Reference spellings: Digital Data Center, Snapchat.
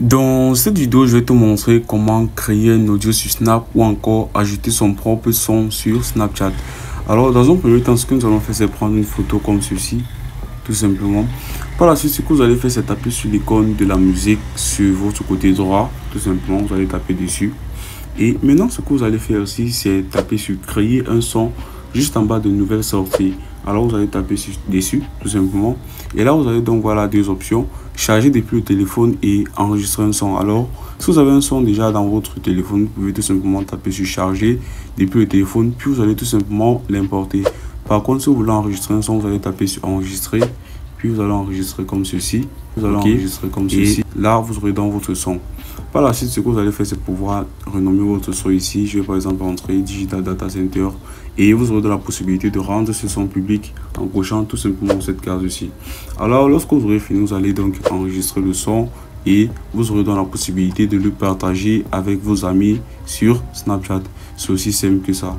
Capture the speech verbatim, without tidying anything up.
Dans cette vidéo, je vais te montrer comment créer un audio sur Snap ou encore ajouter son propre son sur Snapchat. Alors, dans un premier temps, ce que nous allons faire, c'est prendre une photo comme ceci, tout simplement. Par la suite, ce que vous allez faire, c'est taper sur l'icône de la musique sur votre côté droit, tout simplement. Vous allez taper dessus. Et maintenant, ce que vous allez faire aussi, c'est taper sur créer un son juste en bas de nouvelle sortie. Alors, vous allez taper sur, dessus, tout simplement. Et là, vous avez donc voilà deux options. Charger depuis le téléphone et enregistrer un son. Alors, si vous avez un son déjà dans votre téléphone, vous pouvez tout simplement taper sur charger depuis le téléphone, puis vous allez tout simplement l'importer. Par contre, si vous voulez enregistrer un son, vous allez taper sur enregistrer, puis vous allez enregistrer comme ceci. Vous allez okay. enregistrer comme ceci. Et là, vous aurez dans votre son. Par la suite, ce que vous allez faire, c'est pouvoir renommer votre son ici. Je vais par exemple entrer Digital Data Center et vous aurez de la possibilité de rendre ce son public en cochant tout simplement cette case ici. Alors, lorsque vous aurez fini, vous allez donc enregistrer le son et vous aurez donc la possibilité de le partager avec vos amis sur Snapchat. C'est aussi simple que ça.